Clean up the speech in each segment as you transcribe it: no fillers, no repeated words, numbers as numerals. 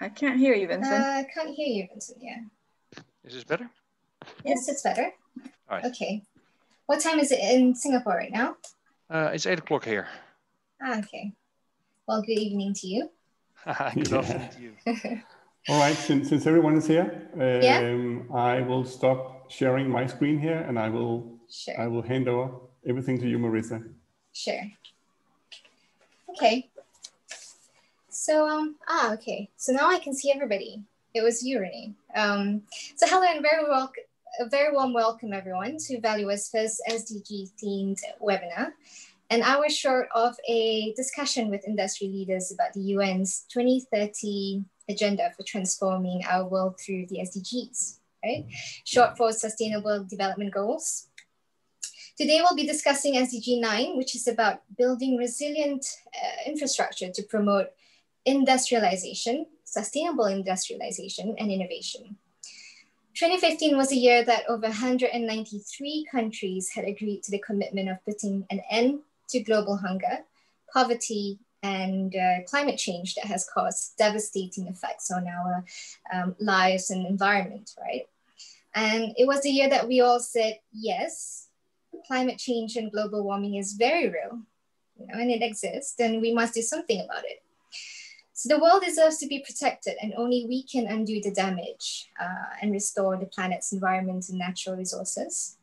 I can't hear you, Vincent. I can't hear you, Vincent, yeah. Is this better? Yes, it's better. All right. Okay. What time is it in Singapore right now? It's 8 o'clock here. Ah, okay. Well, good evening to you. Good afternoon to you. All right, since everyone is here, I will stop sharing my screen here and I will, I will hand over everything to you, Marissa. Sure. Okay. So, okay. So now I can see everybody. It was you, Renee. So hello and a very warm welcome everyone to Valua's first SDG themed webinar. An hour short of a discussion with industry leaders about the UN's 2030 agenda for transforming our world through the SDGs, right? Short for Sustainable Development Goals. Today we'll be discussing SDG 9, which is about building resilient infrastructure to promote industrialization, sustainable industrialization and innovation. 2015 was a year that over 193 countries had agreed to the commitment of putting an end to global hunger, poverty, and climate change that has caused devastating effects on our lives and environment, right? And it was the year that we all said, yes, climate change and global warming is very real, you know, and it exists, and we must do something about it. So the world deserves to be protected, and only we can undo the damage and restore the planet's environment and natural resources.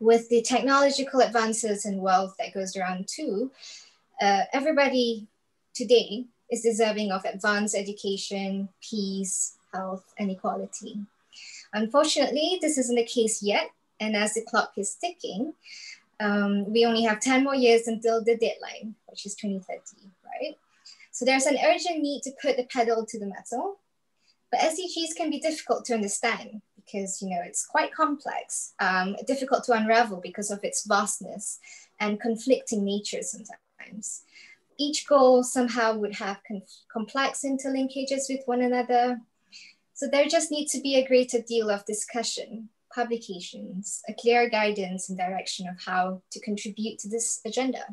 With the technological advances and wealth that goes around too, everybody today is deserving of advanced education, peace, health, and equality. Unfortunately, this isn't the case yet, and as the clock is ticking, we only have 10 more years until the deadline, which is 2030, right? So there's an urgent need to put the pedal to the metal, but SDGs can be difficult to understand because, you know, it's quite complex, difficult to unravel because of its vastness and conflicting nature sometimes. Each goal somehow would have complex interlinkages with one another. So there just needs to be a greater deal of discussion, publications, a clear guidance and direction of how to contribute to this agenda,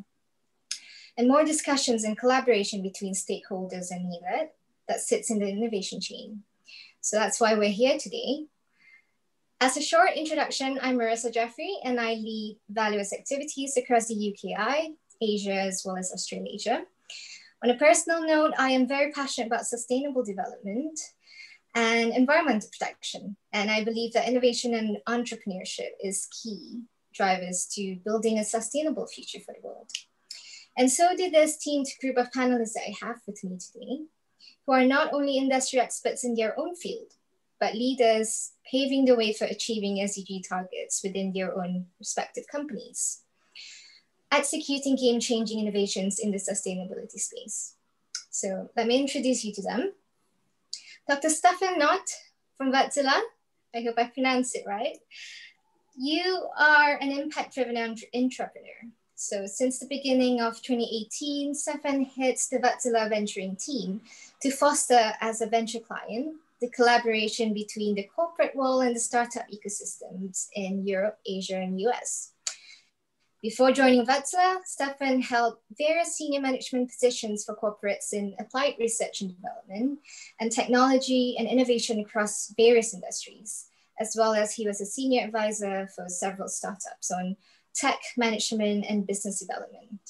and more discussions and collaboration between stakeholders and NELAD that sits in the innovation chain. So that's why we're here today. As a short introduction, I'm Marissa Jeffrey and I lead Valua's activities across the UKI, Asia, as well as Australasia. On a personal note, I am very passionate about sustainable development and environmental protection. And I believe that innovation and entrepreneurship is key drivers to building a sustainable future for the world. And so did this teamed group of panelists that I have with me today, who are not only industry experts in their own field, but leaders paving the way for achieving SDG targets within their own respective companies, executing game-changing innovations in the sustainability space. So let me introduce you to them. Dr. Stefan Nott from Wärtsilä, I hope I pronounced it right. You are an impact-driven entrepreneur. So since the beginning of 2018, Stefan heads the Wärtsilä venturing team to foster as a venture client, the collaboration between the corporate world and the startup ecosystems in Europe, Asia, and US. Before joining Wärtsilä, Stefan held various senior management positions for corporates in applied research and development and technology and innovation across various industries, as well as he was a senior advisor for several startups on tech management and business development.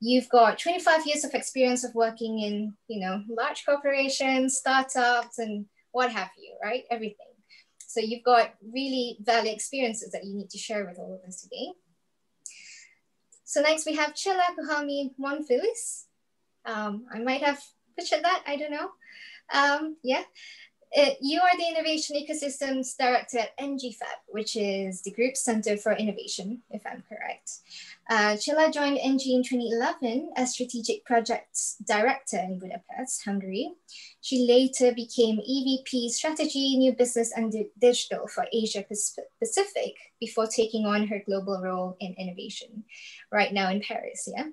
You've got 25 years of experience of working in, you know, large corporations, startups, and what have you, right? Everything. So you've got really valid experiences that you need to share with all of us today. So next we have Csilla Puhamy-Monfils. I might have butchered that, I don't know. You are the Innovation Ecosystems Director at Engie Fab, which is the Group Center for Innovation, if I'm correct. Csilla joined Engie in 2011 as Strategic Projects Director in Budapest, Hungary. She later became EVP Strategy, New Business and Digital for Asia Pacific before taking on her global role in innovation, right now in Paris, yeah?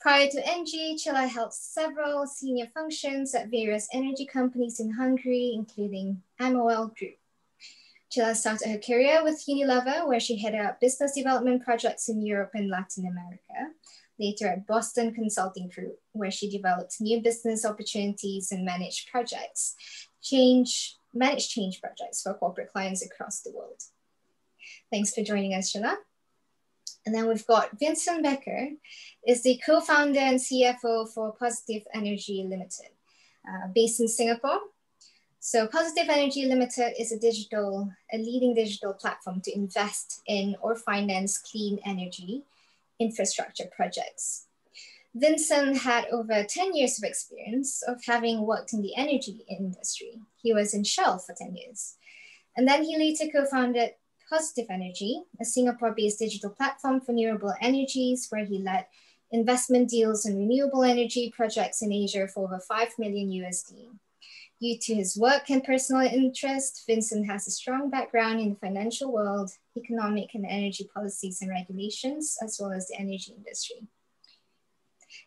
Prior to Engie, Csilla held several senior functions at various energy companies in Hungary, including MOL Group. Csilla started her career with Unilever, where she headed up business development projects in Europe and Latin America, later at Boston Consulting Group, where she developed new business opportunities and managed projects, managed change projects for corporate clients across the world. Thanks for joining us, Csilla. And then we've got Vincent Becker, is the co-founder and CFO for Positive Energy Limited, based in Singapore. So Positive Energy Limited is a leading digital platform to invest in or finance clean energy infrastructure projects. Vincent had over 10 years of experience of having worked in the energy industry. He was in Shell for 10 years. And then he later co-founded Positive Energy, a Singapore-based digital platform for renewable energies, where he led investment deals in renewable energy projects in Asia for over $5 million USD. Due to his work and personal interest, Vincent has a strong background in the financial world, economic and energy policies and regulations, as well as the energy industry.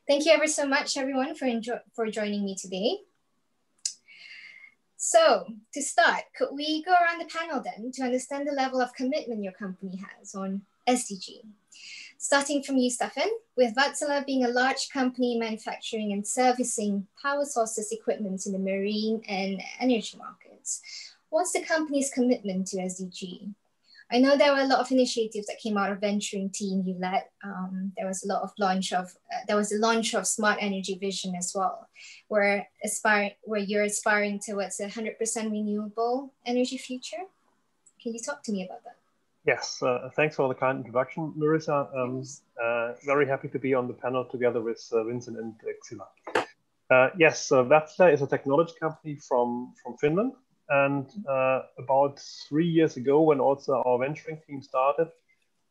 Thank you ever so much, everyone, for joining me today. So to start, could we go around the panel then to understand the level of commitment your company has on SDG? Starting from you, Stefan, with Wärtsilä being a large company manufacturing and servicing power sources equipment in the marine and energy markets, what's the company's commitment to SDG? I know there were a lot of initiatives that came out of venturing team you led. There was a launch of Smart Energy Vision as well, where you're aspiring towards a 100% renewable energy future. Can you talk to me about that? Yes, thanks for the kind introduction, Marissa. Very happy to be on the panel together with Vincent and Csilla. Yes, Wärtsilä is a technology company from Finland. And about 3 years ago, when also our venturing team started,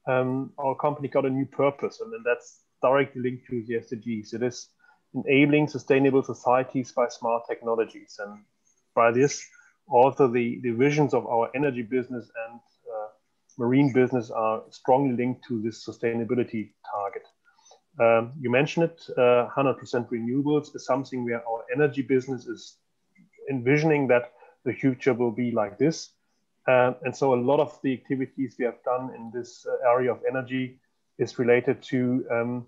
our company got a new purpose, and that's directly linked to the SDGs. It is enabling sustainable societies by smart technologies. And by this, also the visions of our energy business and marine business are strongly linked to this sustainability target. You mentioned it, 100% renewables is something where our energy business is envisioning that the future will be like this. And so a lot of the activities we have done in this area of energy is related to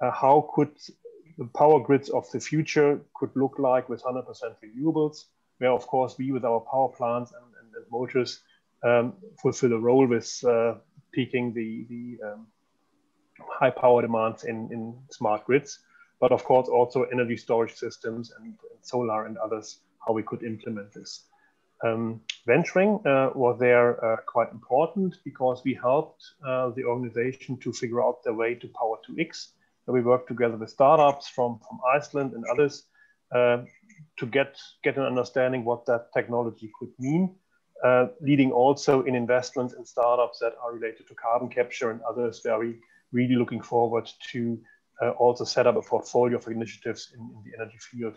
how could the power grids of the future could look like with 100% renewables, where of course we with our power plants and motors fulfill a role with peaking the high power demands in smart grids, but of course also energy storage systems and solar and others, how we could implement this. Venturing was there quite important because we helped the organization to figure out their way to Power2X. So we worked together with startups from Iceland and others to get an understanding what that technology could mean. Leading also in investments in startups that are related to carbon capture and others, where we really looking forward to also set up a portfolio of initiatives in the energy field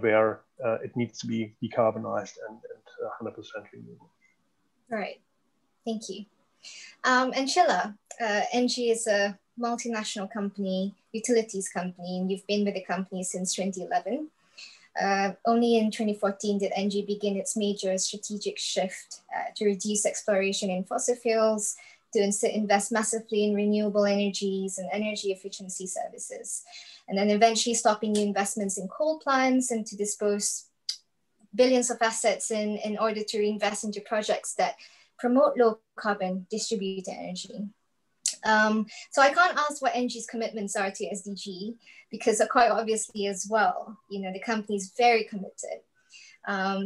where it needs to be decarbonized and 100% renewable. All right, thank you. And Csilla, Engie is a multinational company, utilities company, and you've been with the company since 2011. Only in 2014 did Engie begin its major strategic shift to reduce exploration in fossil fuels, to invest massively in renewable energies and energy efficiency services, and then eventually stopping new investments in coal plants and to dispose billions of assets in order to reinvest into projects that promote low carbon distributed energy. So I can't ask what Engie's commitments are to SDG, because quite obviously as well, you know, the company is very committed.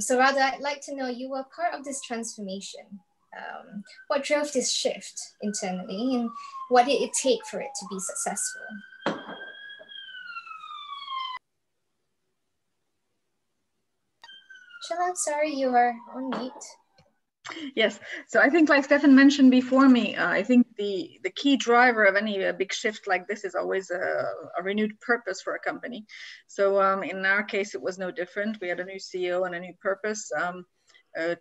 So rather, I'd like to know, you were part of this transformation. What drove this shift internally, and what did it take for it to be successful? Csilla, sorry, you are on mute. Yes, so I think like Stefan mentioned before me, I think the key driver of any big shift like this is always a renewed purpose for a company. So in our case, it was no different. We had a new CEO and a new purpose,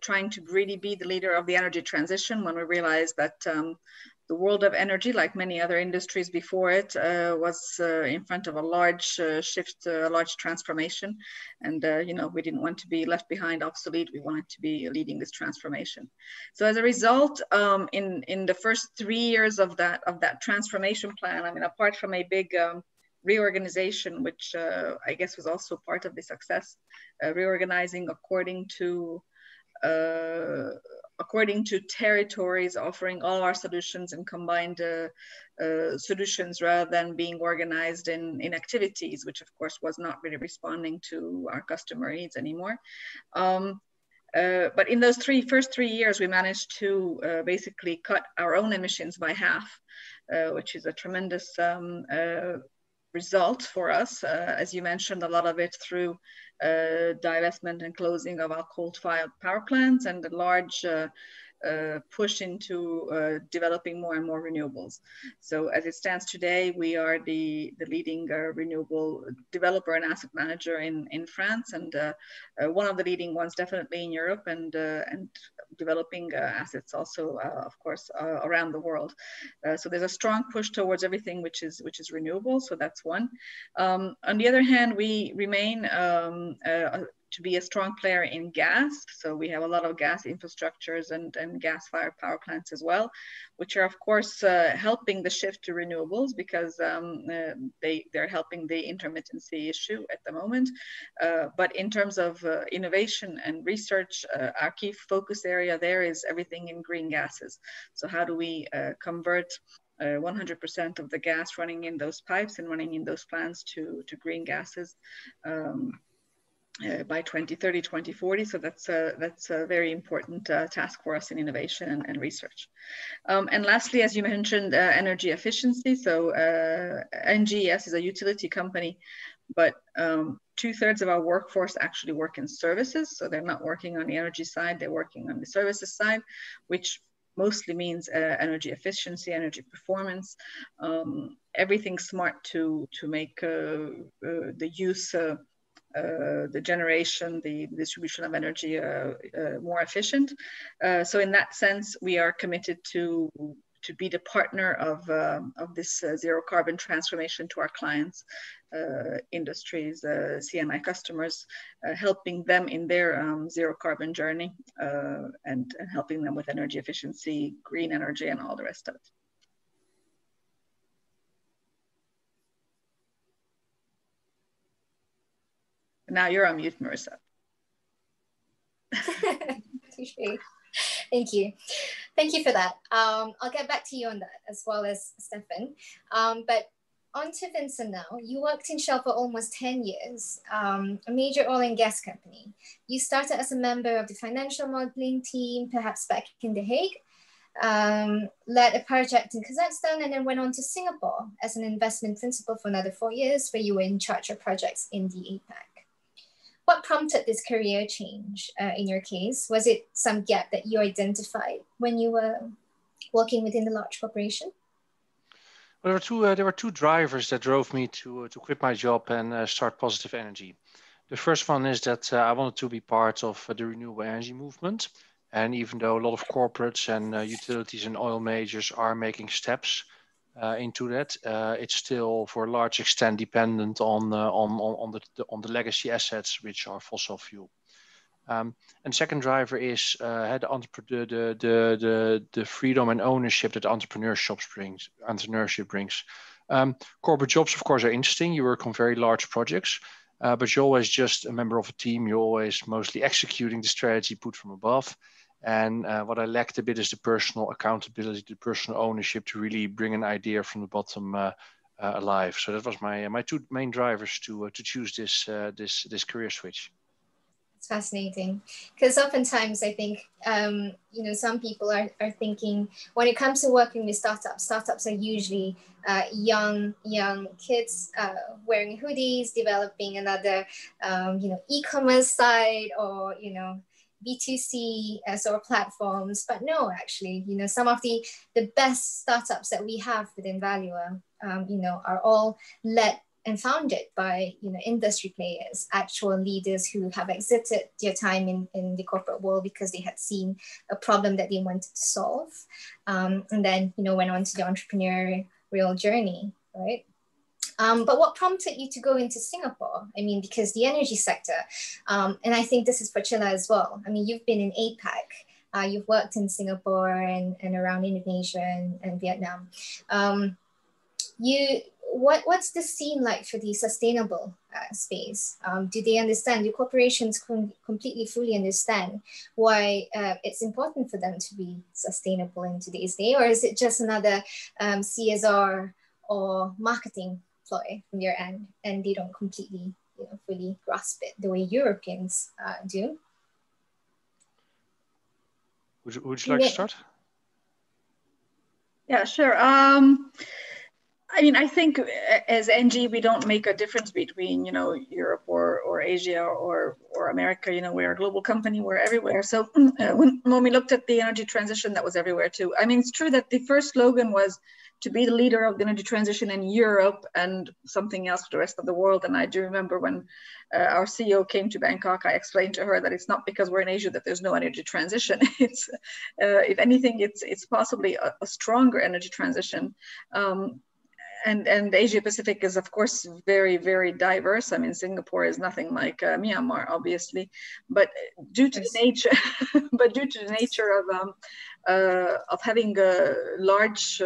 trying to really be the leader of the energy transition when we realized that The world of energy, like many other industries before it, was in front of a large shift, a large transformation. And, you know, we didn't want to be left behind, obsolete. We wanted to be leading this transformation. So as a result, in the first 3 years of that transformation plan, I mean, apart from a big reorganization, which I guess was also part of the success, reorganizing according to territories, offering all our solutions and combined solutions rather than being organized in activities, which of course was not really responding to our customer needs anymore. But in those first three years, we managed to basically cut our own emissions by half, which is a tremendous result for us. As you mentioned, a lot of it through divestment and closing of our coal-fired power plants and the large push into developing more and more renewables. So as it stands today, we are the leading renewable developer and asset manager in France, and one of the leading ones definitely in Europe, and developing assets also, of course, around the world. So there's a strong push towards everything which is renewable. So that's one. On the other hand, we remain to be a strong player in gas. So we have a lot of gas infrastructures and gas-fired power plants as well, which are of course helping the shift to renewables because they're helping the intermittency issue at the moment. But in terms of innovation and research, our key focus area there is everything in green gases. So how do we convert 100% of the gas running in those pipes and running in those plants to green gases by 2030, 2040. So that's a very important task for us in innovation and research. And lastly, as you mentioned, energy efficiency. So Engie, yes, is a utility company, but 2/3 of our workforce actually work in services. So they're not working on the energy side, they're working on the services side, which mostly means energy efficiency, energy performance, everything smart to make the use the generation, the distribution of energy more efficient. So in that sense, we are committed to be the partner of this zero carbon transformation to our clients, industries, CNI customers, helping them in their zero carbon journey and helping them with energy efficiency, green energy, and all the rest of it. Now you're on mute, Marissa. Thank you. Thank you for that. I'll get back to you on that as well as Stefan. But on to Vincent now. You worked in Shell for almost 10 years, a major oil and gas company. You started as a member of the financial modeling team, perhaps back in The Hague, led a project in Kazakhstan, and then went on to Singapore as an investment principal for another 4 years, where you were in charge of projects in the APAC. What prompted this career change in your case? Was it some gap that you identified when you were working within the large corporation? Well, there were two drivers that drove me to quit my job and start Positive Energy. The first one is that I wanted to be part of the renewable energy movement. And even though a lot of corporates and utilities and oil majors are making steps into that, it's still, for a large extent, dependent on the legacy assets, which are fossil fuel. And second driver is the freedom and ownership that entrepreneurship brings. Corporate jobs, of course, are interesting. You work on very large projects, but you're always just a member of a team. You're always mostly executing the strategy put from above. And what I lacked a bit is the personal accountability, the personal ownership to really bring an idea from the bottom alive. So that was my two main drivers to choose this career switch. It's fascinating, because oftentimes I think you know, some people are thinking when it comes to working with startups are usually young kids wearing hoodies, developing another you know, e-commerce side, or you know, B2C sort of platforms. But no, actually, you know, some of the best startups that we have within Valua, you know, are all led and founded by, you know, industry players, actual leaders who have exited their time in the corporate world because they had seen a problem that they wanted to solve, and then, you know, went on to the entrepreneurial journey, right? But what prompted you to go into Singapore? I mean, because the energy sector, and I think this is for Csilla as well. I mean, you've been in APAC, you've worked in Singapore and around Indonesia and Vietnam. What's the scene like for the sustainable space? Do they understand? Do corporations completely, fully understand why it's important for them to be sustainable in today's day? Or is it just another CSR or marketing ploy from your end, and they don't completely, you know, fully grasp it the way Europeans do? Would you like to start? Yeah, sure. I mean, I think as Engie, we don't make a difference between, you know, Europe or Asia or America. You know, we're a global company, we're everywhere. So when we looked at the energy transition, that was everywhere too. I mean, it's true that the first slogan was to be the leader of the energy transition in Europe and something else for the rest of the world. And I do remember when our CEO came to Bangkok, I explained to her that it's not because we're in Asia that there's no energy transition. It's, if anything, it's possibly a stronger energy transition. And Asia Pacific is, of course, very, very diverse. I mean, Singapore is nothing like Myanmar, obviously, but due to the nature, of having a large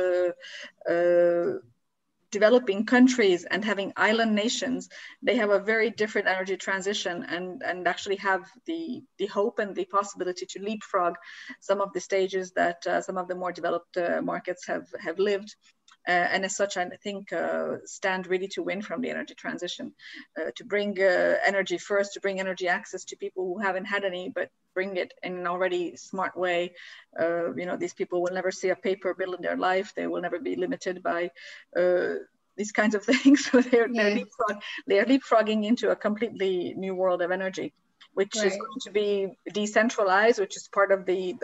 developing countries and having island nations, they have a very different energy transition and actually have the hope and the possibility to leapfrog some of the stages that some of the more developed markets have lived. And as such, I think stand ready to win from the energy transition, to bring energy first, to bring energy access to people who haven't had any, but bring it in an already smart way. You know, these people will never see a paper bill in their life. They will never be limited by these kinds of things. So they're leapfrogging into a completely new world of energy, which is going to be decentralized, which is part of the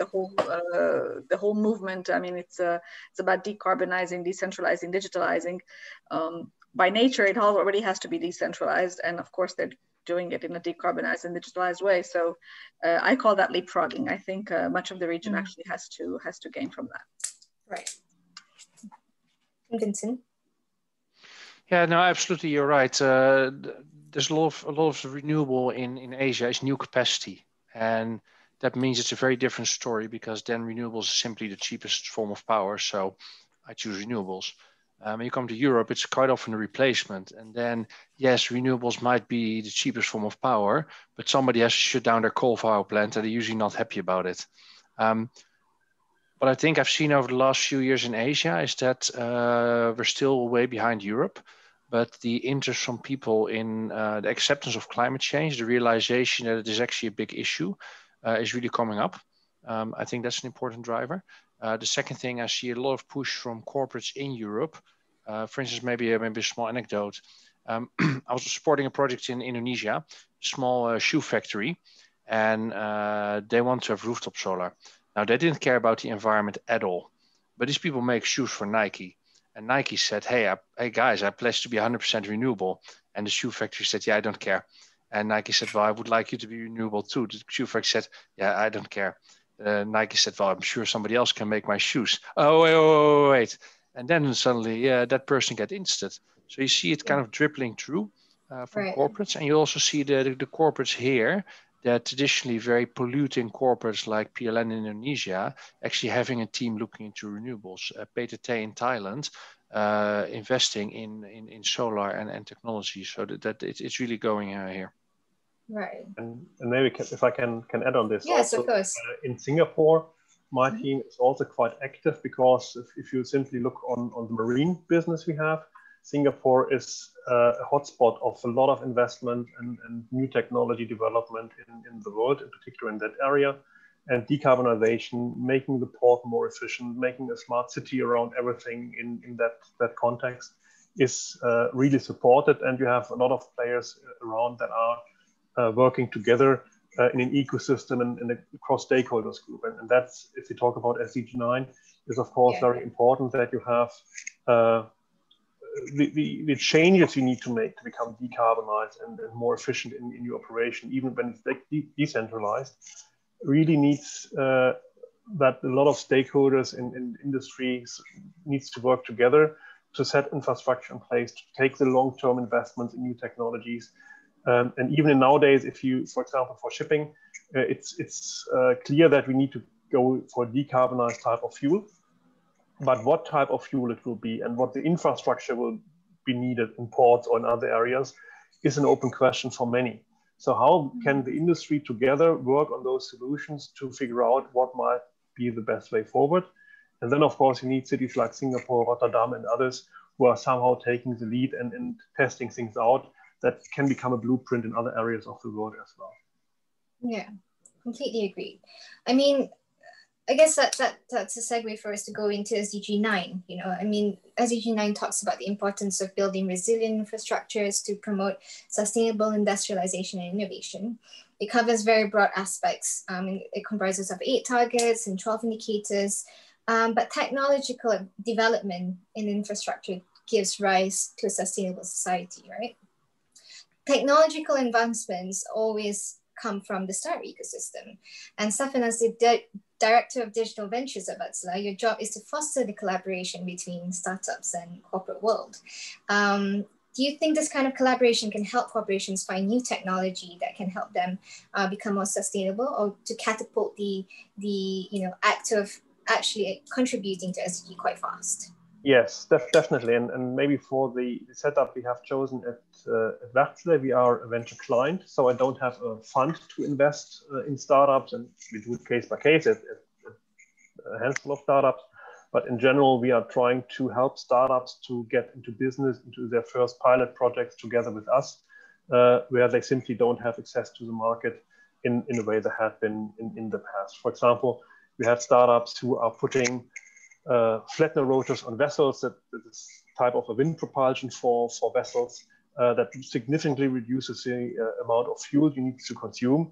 whole movement. I mean, it's about decarbonizing, decentralizing, digitalizing. By nature, it already has to be decentralized, and of course, they're doing it in a decarbonized and digitalized way. So, I call that leapfrogging. I think much of the region actually has to gain from that. Right, Vincent. Yeah, no, absolutely, you're right. There's a lot of renewable in Asia. It's new capacity, and that means it's a very different story because then renewables is simply the cheapest form of power. So I choose renewables. When you come to Europe, it's quite often a replacement. And then yes, renewables might be the cheapest form of power, but somebody has to shut down their coal power plant, and they're usually not happy about it. What I think I've seen over the last few years in Asia is that we're still way behind Europe. But the interest from people in the acceptance of climate change, the realization that it is actually a big issue, is really coming up. I think that's an important driver. The second thing, I see a lot of push from corporates in Europe. For instance, maybe a small anecdote. I was supporting a project in Indonesia, small shoe factory, and they want to have rooftop solar. Now, they didn't care about the environment at all, but these people make shoes for Nike. And Nike said, hey guys, I pledge to be 100% renewable. And the shoe factory said, yeah, I don't care. And Nike said, well, I would like you to be renewable too. The shoe factory said, yeah, I don't care. Nike said, well, I'm sure somebody else can make my shoes. Oh, wait. And then suddenly that person got interested. So you see it kind of dribbling through from corporates. And you also see the corporates here, that traditionally very polluting corporates like PLN in Indonesia, actually having a team looking into renewables. PTT in Thailand, investing in solar and technology, so that it's really going here. Right. And maybe if I can add on this. Yes, also, of course. In Singapore, my team is also quite active, because if you simply look on the marine business we have, Singapore is a hotspot of a lot of investment and new technology development in the world, in particular in that area. And decarbonization, making the port more efficient, making a smart city around everything in that context is really supported. And you have a lot of players around that are working together in an ecosystem and across stakeholders group. And that's, if you talk about SDG 9, is of course very important that you have the changes you need to make to become decarbonized and more efficient in your operation, even when it's decentralized, really needs that a lot of stakeholders in industries needs to work together to set infrastructure in place, to take the long-term investments in new technologies. And even nowadays, if you, for example, for shipping, it's clear that we need to go for decarbonized type of fuel, but what type of fuel it will be and what the infrastructure will be needed in ports or in other areas is an open question for many. So how can the industry together work on those solutions to figure out what might be the best way forward? And then, of course, you need cities like Singapore, Rotterdam, and others who are somehow taking the lead and testing things out that can become a blueprint in other areas of the world as well. Yeah, completely agreed. I mean, I guess that's a segue for us to go into SDG 9, you know, I mean, SDG 9 talks about the importance of building resilient infrastructures to promote sustainable industrialization and innovation. It covers very broad aspects. It comprises of 8 targets and 12 indicators, but technological development in infrastructure gives rise to a sustainable society, right? Technological advancements always come from the startup ecosystem. And Stefan, as the Director of Digital Ventures at Wärtsilä, your job is to foster the collaboration between startups and corporate world. Do you think this kind of collaboration can help corporations find new technology that can help them become more sustainable, or to catapult the act of actually contributing to SDG quite fast? Yes, definitely. And maybe for the setup we have chosen at Wärtsilä, we are a venture client, so I don't have a fund to invest in startups, and we do it case by case at a handful of startups. But in general, we are trying to help startups to get into business, into their first pilot projects together with us, where they simply don't have access to the market in a way that had been in the past. For example, we have startups who are putting Flettner rotors on vessels, that is type of a wind propulsion for vessels that significantly reduces the amount of fuel you need to consume.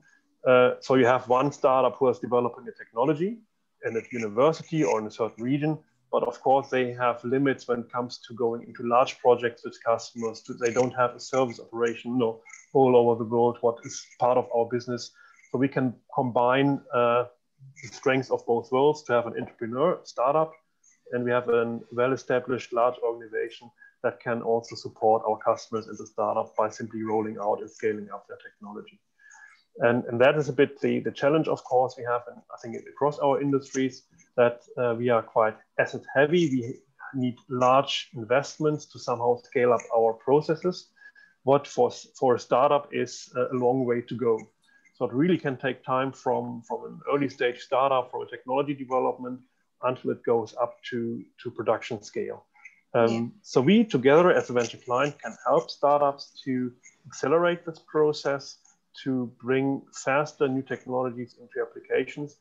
So you have one startup who is developing a technology in a university or in a certain region, but of course they have limits when it comes to going into large projects with customers. They don't have a service operation all over the world, what is part of our business. So we can combine the strengths of both worlds to have an entrepreneur startup, and we have a well-established large organization that can also support our customers as a startup by simply rolling out and scaling up their technology. And that is a bit the challenge, of course, we have, and I think across our industries, that we are quite asset heavy. We need large investments to somehow scale up our processes. What for a startup is a long way to go. So it really can take time from an early stage startup, from a technology development, until it goes up to production scale. So we together as a venture client can help startups to accelerate this process, to bring faster new technologies into applications,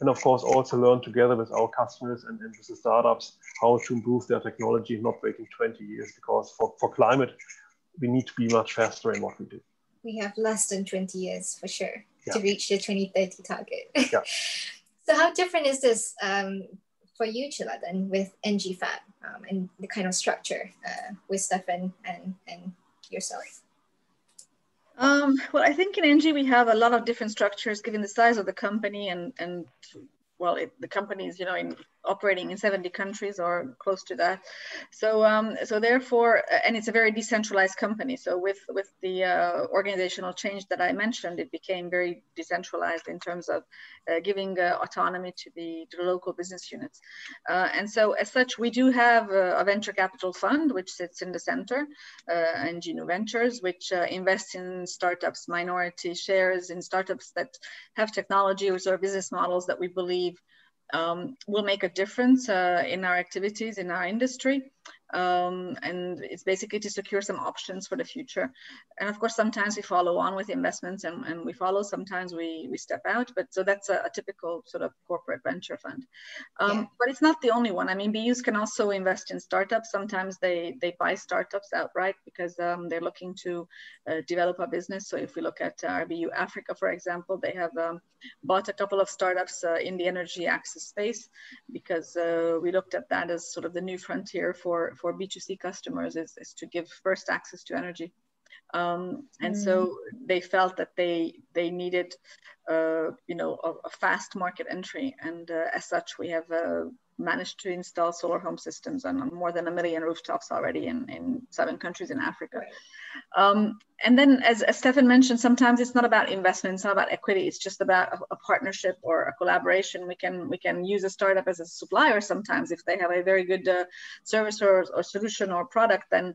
and of course also learn together with our customers and with the startups how to improve their technology, not waiting 20 years, because for climate, we need to be much faster in what we do. We have less than 20 years for sure to reach the 2030 target. Yeah. So how different is this for you, Csilla, then with Engie Fab and the kind of structure with Stefan and yourself? Well, I think in Engie we have a lot of different structures given the size of the company and well, the company is operating in 70 countries or close to that. So so therefore, and it's a very decentralized company. So with the organizational change that I mentioned, it became very decentralized in terms of giving autonomy to the local business units. And so as such, we do have a venture capital fund, which sits in the center, Engie New Ventures, which invests in startups, minority shares in startups that have technologies or business models that we believe will make a difference in our activities, in our industry. And it's basically to secure some options for the future. And of course, sometimes we follow on with investments and we follow, sometimes we step out, but so that's a typical sort of corporate venture fund. But it's not the only one. I mean, BUs can also invest in startups. Sometimes they buy startups outright because they're looking to develop a business. So if we look at our BU Africa, for example, they have bought a couple of startups in the energy access space because we looked at that as sort of the new frontier for for B2C customers is to give first access to energy. And so they felt that they needed, you know, a fast market entry. And as such, we have managed to install solar home systems on more than 1 million rooftops already in 7 countries in Africa. Right. And then, as Stefan mentioned, sometimes it's not about investment, it's not about equity, it's just about a partnership or a collaboration. We can use a startup as a supplier sometimes if they have a very good service or solution or product. Then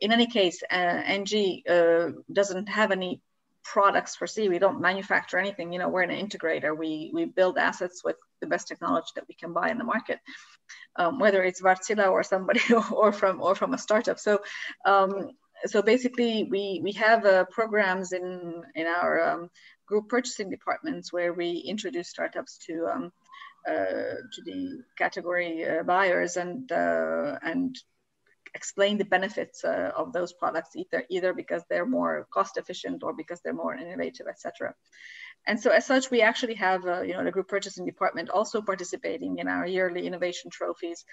in any case, Engie doesn't have any products per se. We don't manufacture anything. You know, we're an integrator. We build assets with the best technology that we can buy in the market, whether it's Wärtsilä or somebody or from a startup. So so basically we have programs in our group purchasing departments where we introduce startups to the category buyers and explain the benefits of those products, either because they're more cost efficient or because they're more innovative, etc. And so, as such, we actually have, you know, the group purchasing department also participating in our yearly innovation trophies,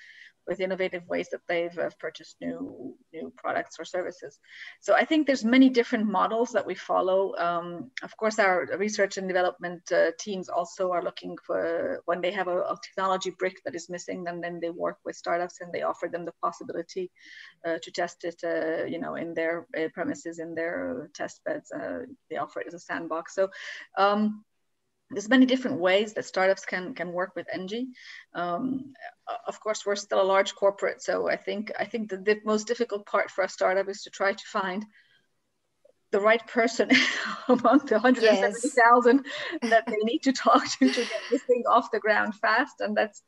with innovative ways that they've purchased new products or services. So I think there's many different models that we follow. Of course, our research and development teams also are looking for, when they have a technology brick that is missing, then they work with startups and they offer them the possibility to test it, you know, in their premises, in their test beds. They offer it as a sandbox. So there's many different ways that startups can work with Engie. Of course, we're still a large corporate, so I think the most difficult part for a startup is to try to find the right person among the 170,000 that they need to talk to get this thing off the ground fast, and that's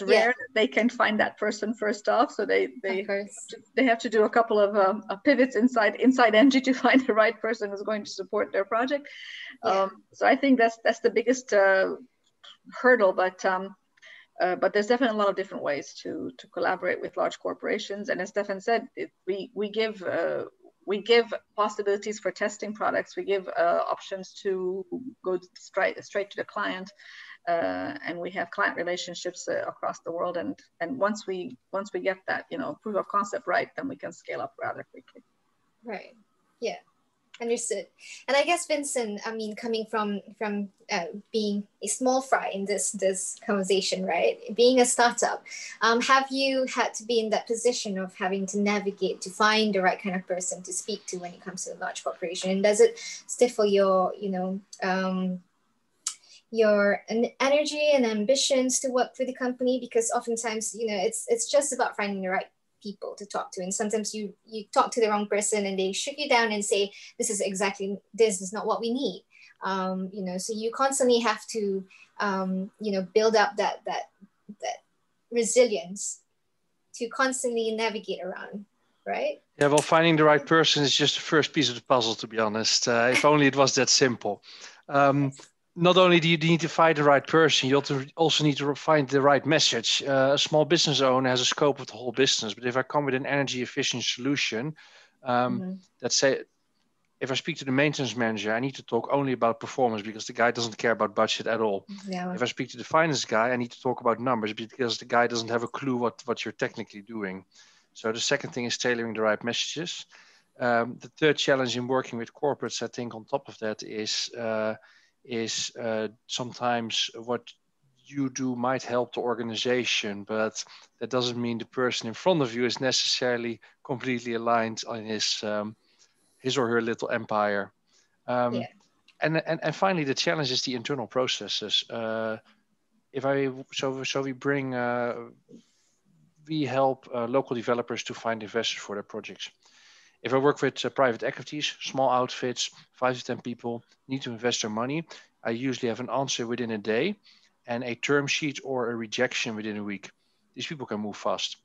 rare. Yeah. They can find that person first off, so they have to do a couple of pivots inside Engie to find the right person who's going to support their project. Yeah. So I think that's the biggest hurdle, but there's definitely a lot of different ways to collaborate with large corporations. And as Stefan said, we give possibilities for testing products. We give options to go straight to the client. And we have client relationships across the world, and once we get that, you know, proof of concept right, then we can scale up rather quickly. Right. Yeah. Understood. And I guess, Vincent, I mean, coming from being a small fry in this conversation, right? Being a startup, have you had to be in that position of having to navigate to find the right kind of person to speak to when it comes to a large corporation? And does it stifle your, you know, your energy and ambitions to work for the company? Because oftentimes, you know, it's just about finding the right people to talk to, and sometimes you talk to the wrong person and they shoot you down and say this is not what we need. You know, so you constantly have to you know, build up that resilience to constantly navigate around, right? Yeah, well, finding the right person is just the first piece of the puzzle, to be honest. If only it was that simple. Not only do you need to find the right person, you also need to find the right message. A small business owner has a scope of the whole business, but if I come with an energy efficient solution, let's say if I speak to the maintenance manager, I need to talk only about performance because the guy doesn't care about budget at all. Yeah. If I speak to the finance guy, I need to talk about numbers because the guy doesn't have a clue what you're technically doing. So the second thing is tailoring the right messages. The third challenge in working with corporates, I think on top of that is sometimes what you do might help the organization, but that doesn't mean the person in front of you is necessarily completely aligned on his or her little empire. Yeah. And finally, the challenge is the internal processes. We help local developers to find investors for their projects. If I work with private equities, small outfits, 5 to 10 people need to invest their money, I usually have an answer within a day and a term sheet or a rejection within a week. These people can move fast.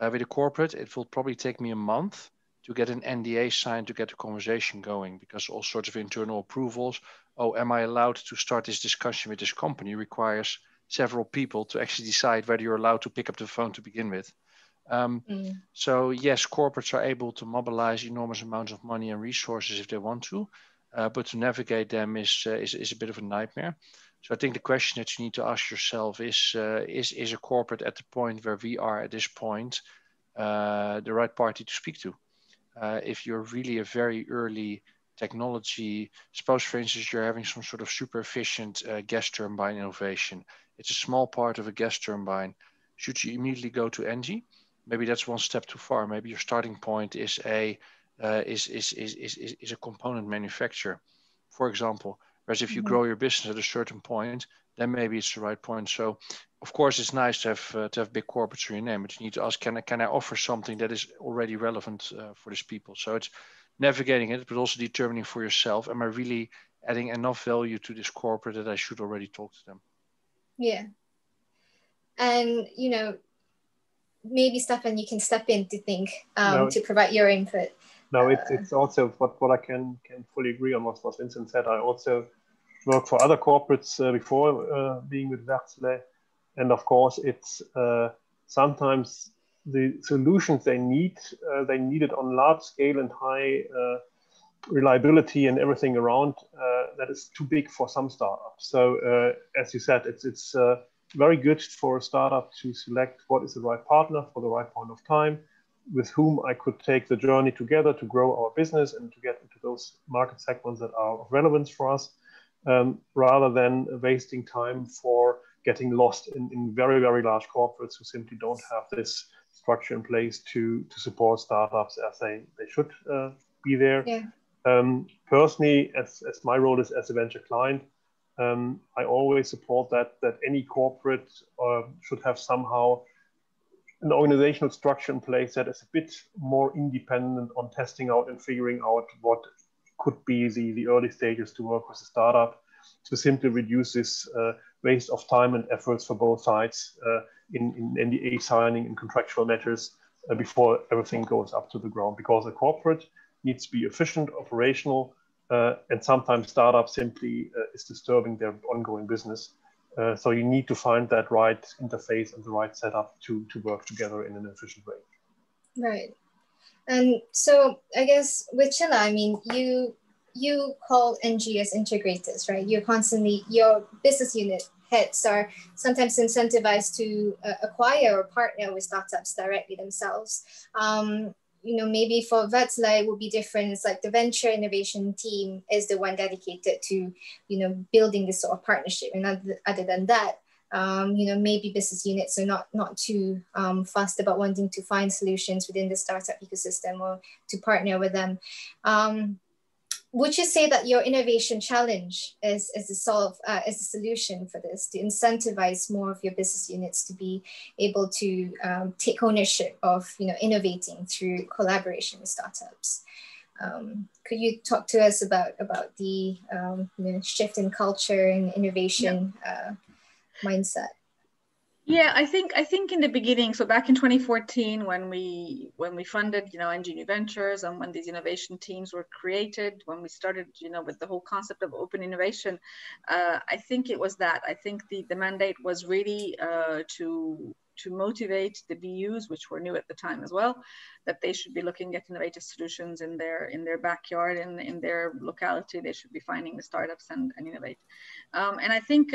With a corporate, it will probably take me a month to get an NDA signed to get the conversation going because all sorts of internal approvals. Oh, am I allowed to start this discussion with this company? Requires several people to actually decide whether you're allowed to pick up the phone to begin with. So yes, corporates are able to mobilize enormous amounts of money and resources if they want to, but to navigate them is a bit of a nightmare. So I think the question that you need to ask yourself is a corporate at the point where we are at this point the right party to speak to? If you're really a very early technology, suppose for instance you're having some sort of super efficient gas turbine innovation. It's a small part of a gas turbine. Should you immediately go to Engie? Maybe that's one step too far. Maybe your starting point is a component manufacturer, for example. Whereas if you grow your business at a certain point, then maybe it's the right point. So, of course, it's nice to have big corporates in your name, but you need to ask, can I offer something that is already relevant for these people? So it's navigating it, but also determining for yourself, am I really adding enough value to this corporate that I should already talk to them? Yeah. And, you know, maybe Stefan, you can step in to think, to provide your input. No, it's also what I can fully agree on what Vincent said. I also worked for other corporates before being with Wärtsilä. And of course, it's sometimes the solutions they need it on large scale and high reliability and everything around that is too big for some startups. So as you said, it's very good for a startup to select what is the right partner for the right point of time, with whom I could take the journey together to grow our business and to get into those market segments that are of relevance for us, rather than wasting time for getting lost in very, very large corporates who simply don't have this structure in place to support startups as they should be there. Yeah. Personally, as my role is as a venture client, I always support that any corporate should have somehow an organizational structure in place that is a bit more independent on testing out and figuring out what could be the early stages to work with a startup, to simply reduce this waste of time and efforts for both sides in NDA signing and contractual matters before everything goes up to the ground. Because a corporate needs to be efficient, operational, and sometimes startups simply is disturbing their ongoing business. So you need to find that right interface and the right setup to work together in an efficient way. Right. And so I guess with Csilla, I mean, you call NGOs integrators, right? You're constantly, your business unit heads are sometimes incentivized to acquire or partner with startups directly themselves. You know, maybe for Wärtsilä it would be different. It's like the venture innovation team is the one dedicated to, you know, building this sort of partnership. And other than that, you know, maybe business units are not too fussed about wanting to find solutions within the startup ecosystem or to partner with them. Would you say that your innovation challenge is a solution for this, to incentivize more of your business units to be able to take ownership of, you know, innovating through collaboration with startups? Could you talk to us about the you know, shift in culture and innovation mindset? Yeah, I think in the beginning, so back in 2014, when we funded, you know, Engie New Ventures, and when these innovation teams were created, when we started, you know, with the whole concept of open innovation, I think it was that. I think the mandate was really to motivate the BUs, which were new at the time as well, that they should be looking at innovative solutions in their backyard and in their locality. They should be finding the startups and innovate. And I think.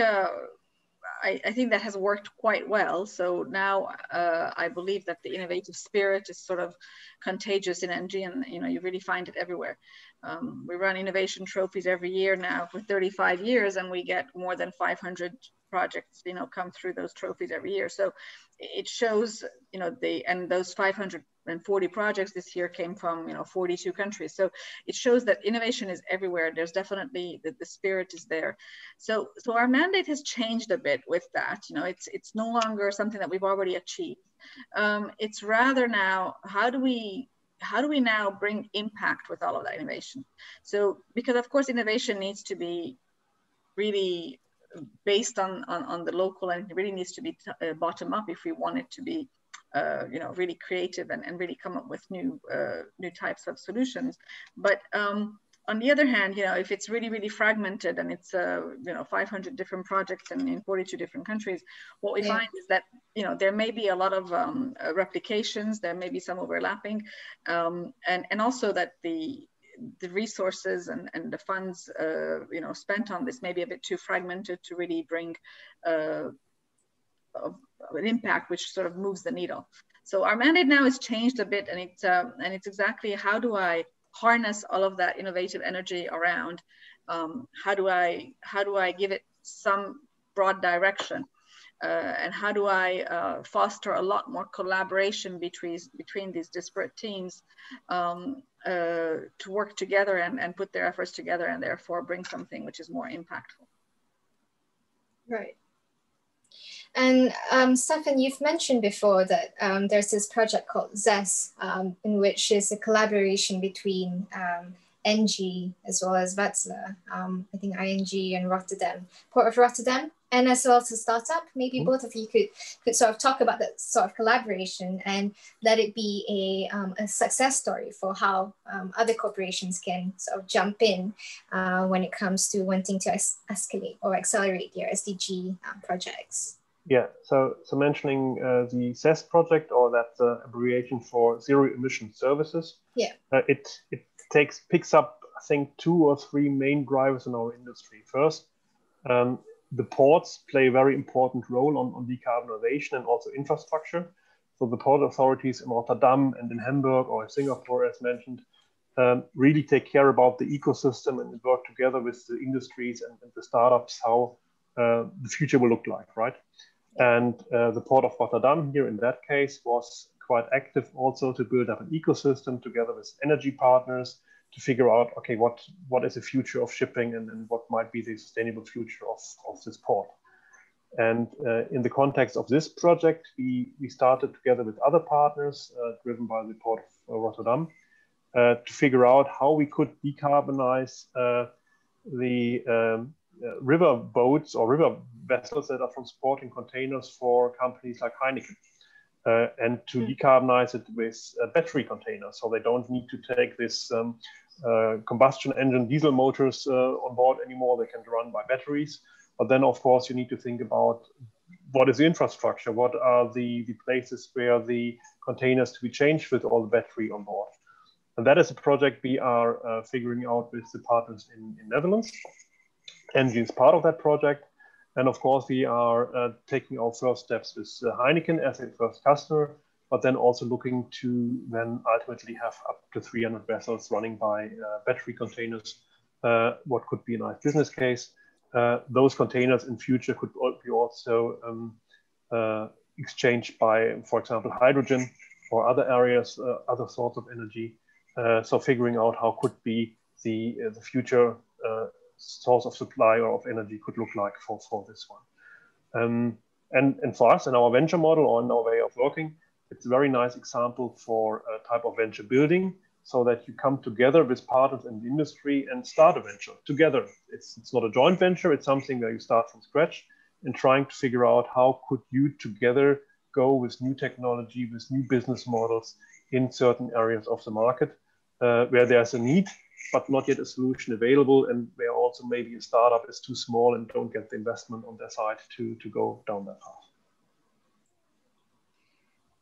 I think that has worked quite well. So now I believe that the innovative spirit is sort of contagious in Engie, and you know, you really find it everywhere. We run innovation trophies every year now for 35 years, and we get more than 500 projects, you know, come through those trophies every year. So it shows, you know, those 540 projects this year came from, you know, 42 countries. So it shows that innovation is everywhere. There's definitely the spirit is there. So our mandate has changed a bit with that. You know, it's no longer something that we've already achieved. It's rather now, how do we now bring impact with all of that innovation? So, because of course innovation needs to be really based on the local, and it really needs to be bottom up if we want it to be you know, really creative and really come up with new types of solutions. But on the other hand, you know, if it's really, really fragmented and it's, you know, 500 different projects and in 42 different countries, what we find is that, you know, there may be a lot of replications, there may be some overlapping, and also that the the resources and the funds spent on this may be a bit too fragmented to really bring an impact which sort of moves the needle. So our mandate now has changed a bit, and it's exactly how do I harness all of that innovative energy around? How do I give it some broad direction? And how do I foster a lot more collaboration between these disparate teams to work together and put their efforts together and therefore bring something which is more impactful? Right. And Stefan, you've mentioned before that there's this project called ZES, in which is a collaboration between Engie as well as Wärtsilä, I think ING and Rotterdam, Port of Rotterdam, and as well as a startup. Maybe both of you could sort of talk about that sort of collaboration and let it be a success story for how other corporations can sort of jump in when it comes to wanting to escalate or accelerate their SDG projects. Yeah, so mentioning the ZES project, or that's an abbreviation for Zero Emission Services. Yeah, it picks up, I think, 2 or 3 main drivers in our industry. First, the ports play a very important role on decarbonization and also infrastructure. So the port authorities in Rotterdam and in Hamburg or in Singapore, as mentioned, really take care about the ecosystem and work together with the industries and the startups how the future will look like, right? And the port of Rotterdam here in that case was quite active also to build up an ecosystem together with energy partners to figure out, okay, what is the future of shipping and what might be the sustainable future of this port. And in the context of this project, we started together with other partners driven by the port of Rotterdam to figure out how we could decarbonize the river boats or river vessels that are transporting containers for companies like Heineken, and to decarbonize it with battery containers, so they don't need to take this combustion engine diesel motors on board anymore. They can run by batteries. But then, of course, you need to think about what is the infrastructure, what are the places where the containers to be changed with all the battery on board. And that is a project we are figuring out with the partners in Netherlands. Engie is part of that project, and of course we are taking our first steps with Heineken as a first customer, but then also looking to then ultimately have up to 300 vessels running by battery containers. What could be a nice business case? Those containers in future could be also exchanged by, for example, hydrogen or other areas, other sorts of energy. So figuring out how could be the future source of supply or of energy could look like for this one. And for us in our venture model or in our way of working, it's a very nice example for a type of venture building, so that you come together with partners in the industry and start a venture together. It's not a joint venture, it's something where you start from scratch and trying to figure out how could you together go with new technology, with new business models in certain areas of the market where there's a need, but not yet a solution available, and where also maybe a startup is too small and don't get the investment on their side to go down that path.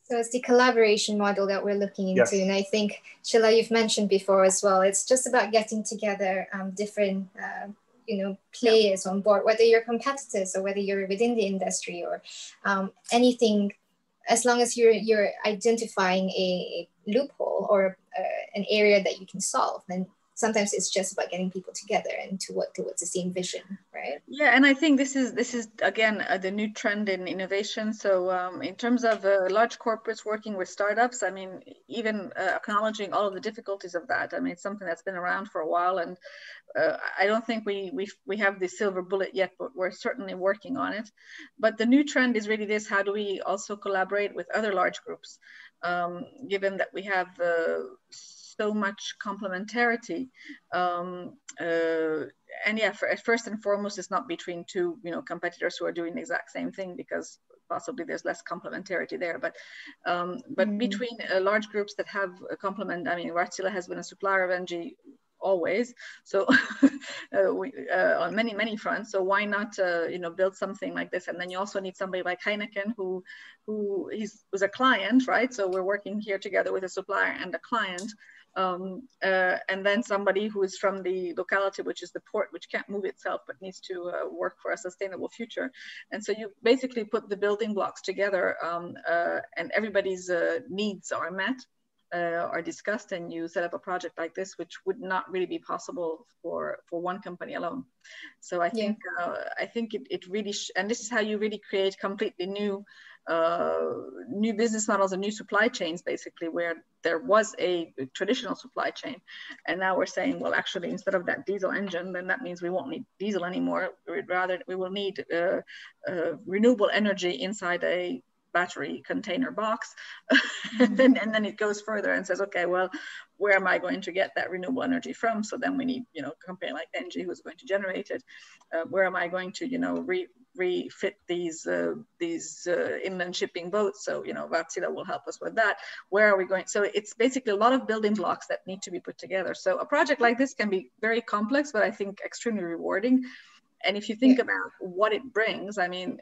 So it's the collaboration model that we're looking into. Yes. And I think, Csilla, you've mentioned before as well, it's just about getting together different players on board, whether you're competitors or whether you're within the industry or anything, as long as you're identifying a loophole or an area that you can solve. And sometimes it's just about getting people together and to work towards the same vision, right? Yeah, and I think this is again the new trend in innovation. So in terms of large corporates working with startups, I mean, even acknowledging all of the difficulties of that. I mean, it's something that's been around for a while, and I don't think we have the silver bullet yet, but we're certainly working on it. But the new trend is really this: how do we also collaborate with other large groups, given that we have so much complementarity, and yeah, first and foremost, it's not between two competitors who are doing the exact same thing, because possibly there's less complementarity there. But between large groups that have a complement. I mean, Wärtsilä has been a supplier of Engie always, so on many fronts. So why not build something like this? And then you also need somebody like Heineken who was a client, right? So we're working here together with a supplier and a client. and then somebody who is from the locality, which is the port, which can't move itself, but needs to work for a sustainable future. And so you basically put the building blocks together, and everybody's needs are met, are discussed, and you set up a project like this, which would not really be possible for one company alone. So I think, yeah. I think it really, and this is how you really create completely new business models and new supply chains, basically, where there was a traditional supply chain, and now we're saying, well, actually, instead of that diesel engine, then that means we won't need diesel anymore. We'd rather, we will need renewable energy inside a battery container box. and then it goes further and says, okay, well, where am I going to get that renewable energy from? So then we need, you know, a company like Engie who's going to generate it. Where am I going to, you know, refit these inland shipping boats, so, you know, Wärtsilä will help us with that. Where are we going? So it's basically a lot of building blocks that need to be put together. So a project like this can be very complex, but I think extremely rewarding. And if you think about what it brings, I mean,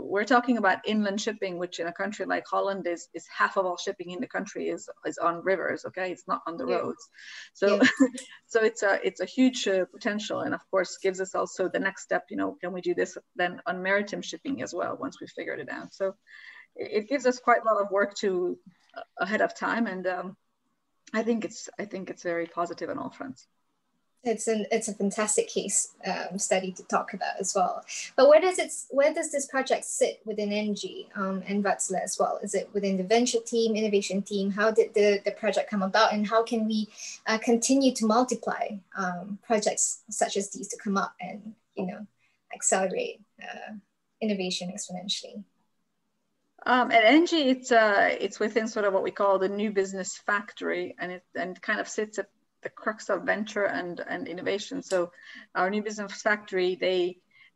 we're talking about inland shipping, which in a country like Holland is half of all shipping in the country is on rivers, okay? It's not on the roads. So, so it's a huge potential, and of course gives us also the next step, you know, can we do this then on maritime shipping as well once we figured it out? So it gives us quite a lot of work to ahead of time, and I think it's very positive on all fronts. It's a fantastic case study to talk about as well. But where does this project sit within Engie and Wärtsilä as well? Is it within the venture team, innovation team? How did the project come about, and how can we continue to multiply projects such as these to come up and, you know, accelerate innovation exponentially? At Engie, it's within sort of what we call the new business factory, and it kind of sits at the crux of venture and innovation. So our new business factory,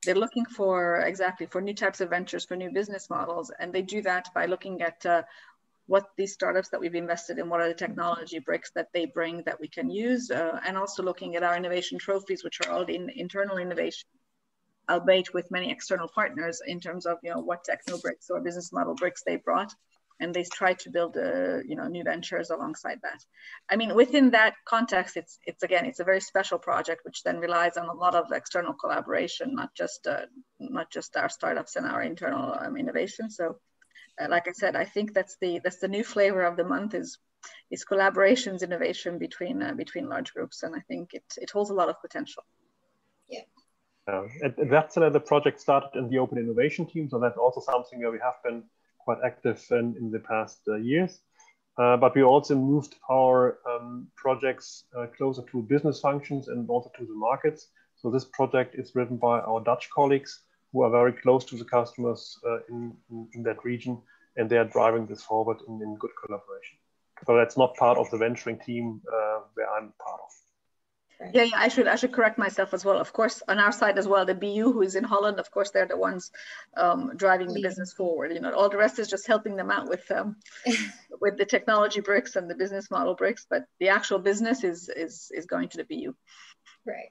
they're looking for new types of ventures, for new business models. And they do that by looking at what these startups that we've invested in, what are the technology bricks that they bring that we can use, and also looking at our innovation trophies, which are all in internal innovation, albeit with many external partners, in terms of, you know, what techno bricks or business model bricks they brought. And they try to build, you know, new ventures alongside that. I mean, within that context, it's a very special project, which then relies on a lot of external collaboration, not just our startups and our internal innovation. So, like I said, I think that's the new flavor of the month is collaborations, innovation between large groups, and I think it holds a lot of potential. Yeah. At Wärtsilä, the project started in the open innovation team, so that's also something where we have been quite active in the past years, but we also moved our projects closer to business functions and also to the markets. So this project is driven by our Dutch colleagues who are very close to the customers in that region, and they are driving this forward in good collaboration. So that's not part of the venturing team where I'm part of. Yeah, I should correct myself as well. Of course, on our side as well, the BU who is in Holland, of course, they're the ones driving the business forward. You know, all the rest is just helping them out with the technology bricks and the business model bricks. But the actual business is going to the BU. Right.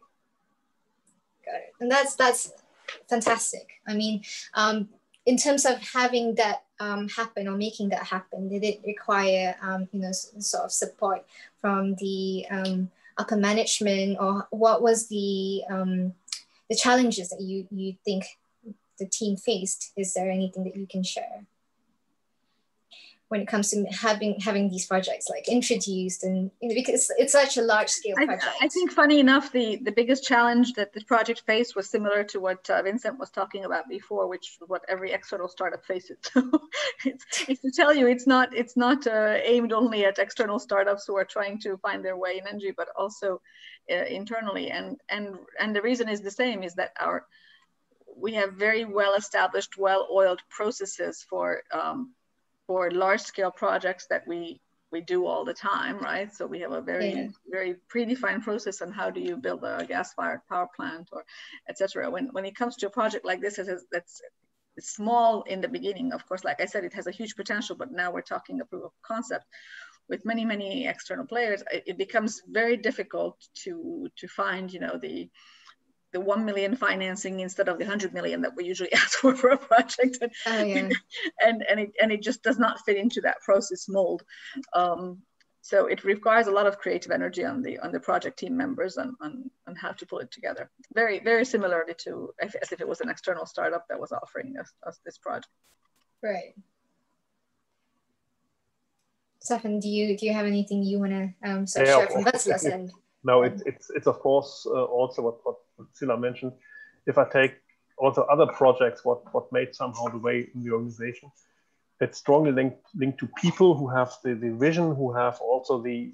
Got it. And that's fantastic. I mean, in terms of having that happen or making that happen, did it require you know, sort of support from the upper management, or what was the challenges that you think the team faced? Is there anything that you can share when it comes to having these projects like introduced, and, you know, because it's such a large scale project? I think, funny enough, the biggest challenge that the project faced was similar to what Vincent was talking about before, which is what every external startup faces. So it's to tell you, it's not aimed only at external startups who are trying to find their way in Engie, but also internally. And the reason is the same: is that we have very well established, well-oiled processes for large-scale projects that we do all the time, right? So we have a very predefined process on how do you build a gas-fired power plant, or et cetera. When it comes to a project like this, that's small in the beginning. Of course, like I said, it has a huge potential, but now we're talking a proof of concept. With many, many external players, it becomes very difficult to find, you know, the 1 million financing instead of the 100 million that we usually ask for a project. And it just does not fit into that process mold. So it requires a lot of creative energy on the project team members on how to pull it together. Very, very similarly to as if it was an external startup that was offering us this project. Right. Stefan, do you have anything you want to share from this lesson? No, it's of course also what Csilla mentioned. If I take also other projects, what made somehow the way in the organization, it's strongly linked to people who have the vision, who have also the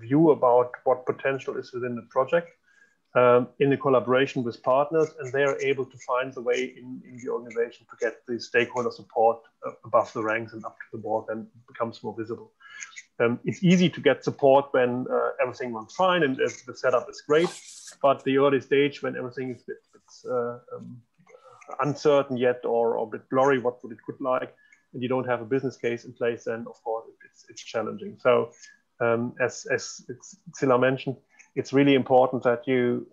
view about what potential is within the project in the collaboration with partners, and they are able to find the way in the organization to get the stakeholder support above the ranks and up to the board, and it becomes more visible. It's easy to get support when everything runs fine and the setup is great, but the early stage when everything is uncertain yet or a bit blurry, what would it look like, and you don't have a business case in place, then of course it's challenging. So as Csilla mentioned, it's really important that you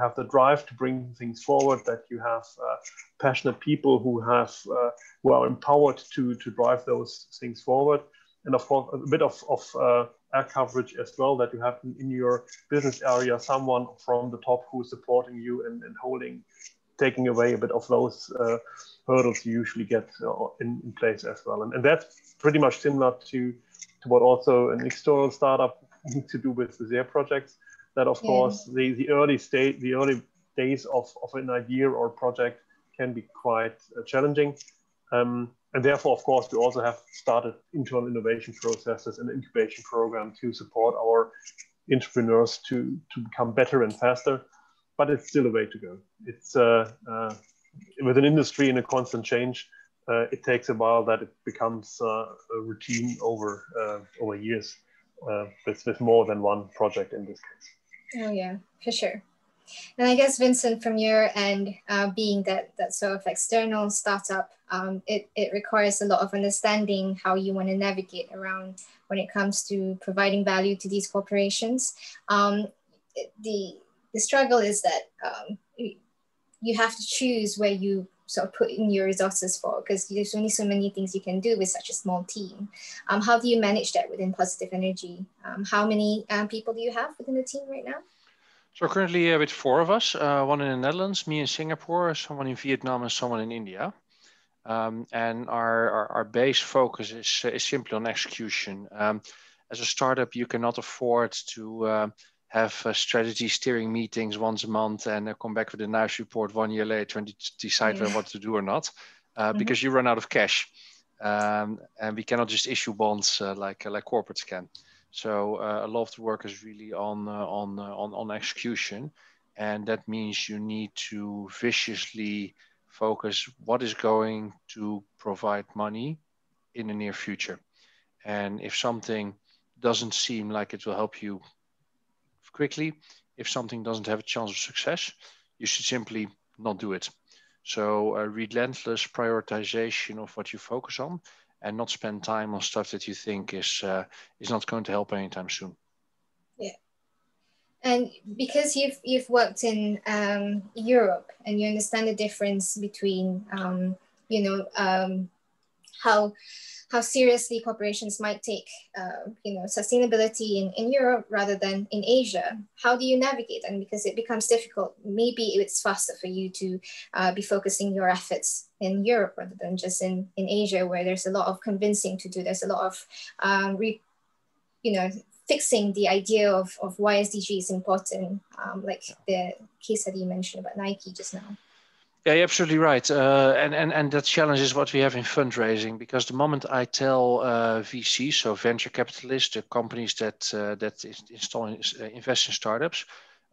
have the drive to bring things forward, that you have passionate people who are empowered to drive those things forward. And of course, a bit of ad coverage as well, that you have in your business area, someone from the top who's supporting you and taking away a bit of those hurdles you usually get in place as well. And that's pretty much similar to what also an external startup needs to do with their projects, that of course the early days of an idea or project can be quite challenging. And therefore, of course, we also have started internal innovation processes and incubation program to support our entrepreneurs to become better and faster. But it's still a way to go. It's with an industry in a constant change, it takes a while that it becomes a routine over years. With more than one project in this case. Oh yeah, for sure. And I guess, Vincent, from your end, being that sort of external startup, it requires a lot of understanding how you want to navigate around when it comes to providing value to these corporations. The struggle is that you have to choose where you sort of put in your resources for, because there's only so many things you can do with such a small team. How do you manage that within Positive Energy? How many people do you have within the team right now? So currently with 4 of us, one in the Netherlands, me in Singapore, someone in Vietnam, and someone in India. And our base focus is simply on execution. As a startup, you cannot afford to have strategy steering meetings once a month and come back with a nice report 1 year later and decide what to do or not, because you run out of cash. And we cannot just issue bonds like corporates can. So a lot of the work is really on execution. And that means you need to viciously focus what is going to provide money in the near future. And if something doesn't seem like it will help you quickly, if something doesn't have a chance of success, you should simply not do it. So a relentless prioritization of what you focus on, and not spend time on stuff that you think is not going to help anytime soon. Yeah, and because you've worked in Europe and you understand the difference between how seriously corporations might take, sustainability in Europe rather than in Asia. How do you navigate that? Because it becomes difficult. Maybe it's faster for you to be focusing your efforts in Europe rather than just in Asia, where there's a lot of convincing to do. There's a lot of, fixing the idea of why SDG is important, like the case study you mentioned about Nike just now. Yeah, you're absolutely right. And that challenge is what we have in fundraising, because the moment I tell VCs, so venture capitalists, the companies that invest in startups,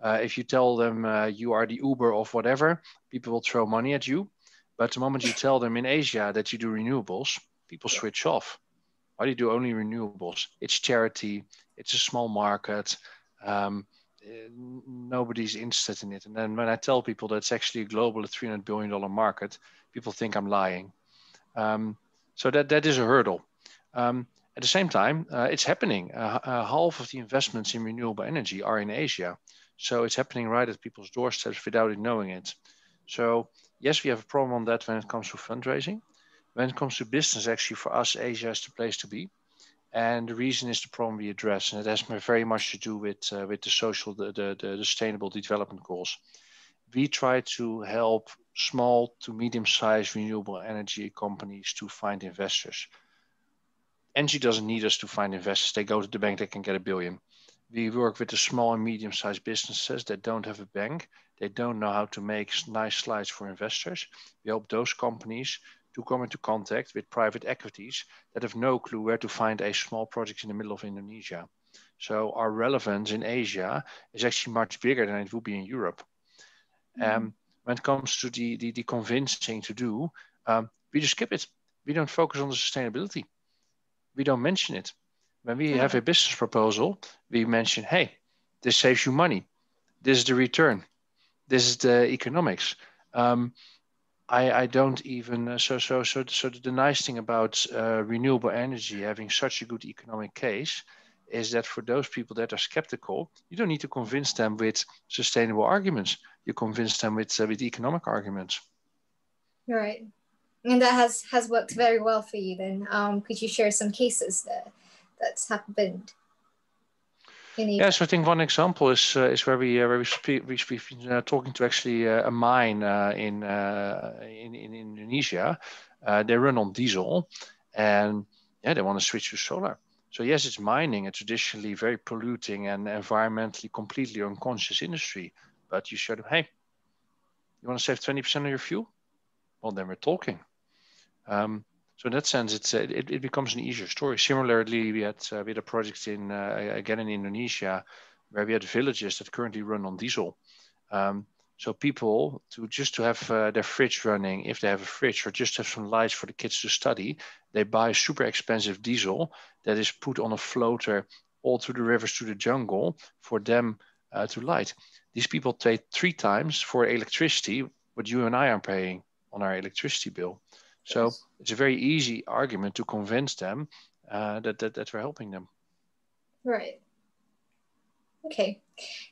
if you tell them you are the Uber of whatever, people will throw money at you. But the moment you tell them in Asia that you do renewables, people switch off. Why do you do only renewables? It's charity. It's a small market. Nobody's interested in it. And then when I tell people that it's actually a global $300 billion market, people think I'm lying. So that is a hurdle. At the same time, it's happening. Half of the investments in renewable energy are in Asia. So it's happening right at people's doorsteps without it knowing it. So yes, we have a problem on that when it comes to fundraising. When it comes to business, actually for us, Asia is the place to be. And the reason is the problem we address, and it has very much to do with the social, the Sustainable Development Goals. We try to help small to medium-sized renewable energy companies to find investors. Engie doesn't need us to find investors. They go to the bank, they can get $1 billion. We work with the small and medium-sized businesses that don't have a bank. They don't know how to make nice slides for investors. We help those companies to come into contact with private equities that have no clue where to find a small project in the middle of Indonesia. So our relevance in Asia is actually much bigger than it would be in Europe. When it comes to the convincing to do, we just skip it. We don't focus on the sustainability. We don't mention it. When we have a business proposal, we mention, hey, this saves you money. This is the return. This is the economics. I don't even, so the nice thing about renewable energy having such a good economic case is that for those people that are skeptical, you don't need to convince them with sustainable arguments. You convince them with economic arguments. Right. And that has worked very well for you then. Could you share some cases there that's happened? Yes, I think one example is where we've been talking to actually a mine in Indonesia. They run on diesel, and yeah, they want to switch to solar. So yes, it's mining, a traditionally very polluting and environmentally completely unconscious industry. But you show them, hey, you want to save 20% of your fuel? Well, then we're talking. So in that sense, it becomes an easier story. Similarly, we had a project in again in Indonesia where we had villages that currently run on diesel. So people just to have their fridge running, if they have a fridge, or just have some lights for the kids to study, they buy super expensive diesel that is put on a floater all through the rivers, through the jungle for them to light. These people pay 3 times for electricity what you and I are paying on our electricity bill. So yes, it's a very easy argument to convince them that we're helping them. Right. Okay.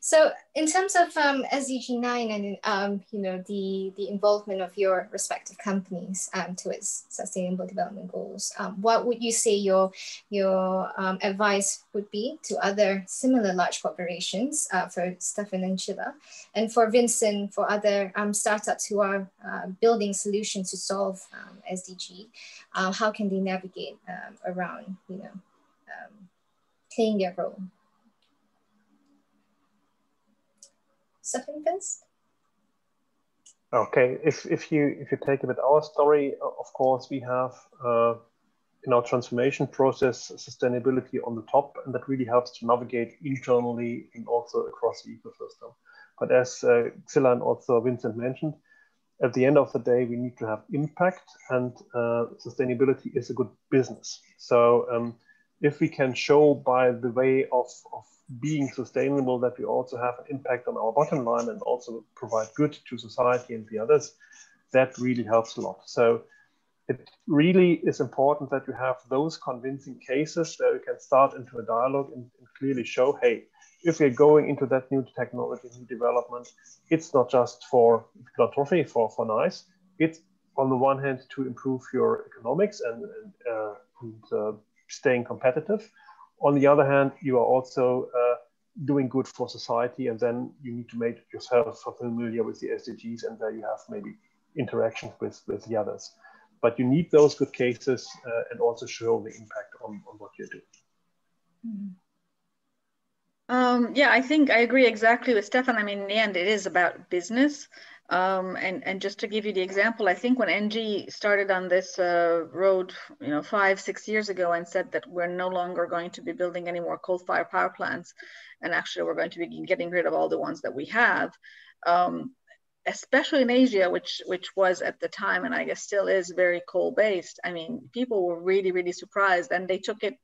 So in terms of SDG 9 and you know, the involvement of your respective companies towards Sustainable Development Goals, what would you say your advice would be to other similar large corporations for Stefan and Csilla, and for Vincent, for other startups who are building solutions to solve SDG? How can they navigate around, you know, playing their role? Okay, if you take it with our story, of course we have in our transformation process sustainability on the top, and that really helps to navigate internally and also across the ecosystem. But as Csilla and also Vincent mentioned, at the end of the day we need to have impact, and sustainability is a good business. So if we can show by the way of being sustainable that we also have an impact on our bottom line and also provide good to society and the others, that really helps a lot. So it really is important that you have those convincing cases that you can start into a dialogue and clearly show, hey, if we're going into that new technology, new development, it's not just for philanthropy, for nice. It's on the one hand to improve your economics and staying competitive. On the other hand, you are also doing good for society, and then you need to make yourself familiar with the SDGs, and there you have maybe interactions with the others. But you need those good cases and also show the impact on what you do. Yeah, I think I agree exactly with Stefan. I mean, in the end, it is about business. And just to give you the example, I think when Engie started on this road, you know, 5-6 years ago, and said that we're no longer going to be building any more coal-fired power plants, and actually we're going to be getting rid of all the ones that we have, especially in Asia, which was at the time, and I guess still is, very coal-based. I mean, people were really, really surprised, and they took it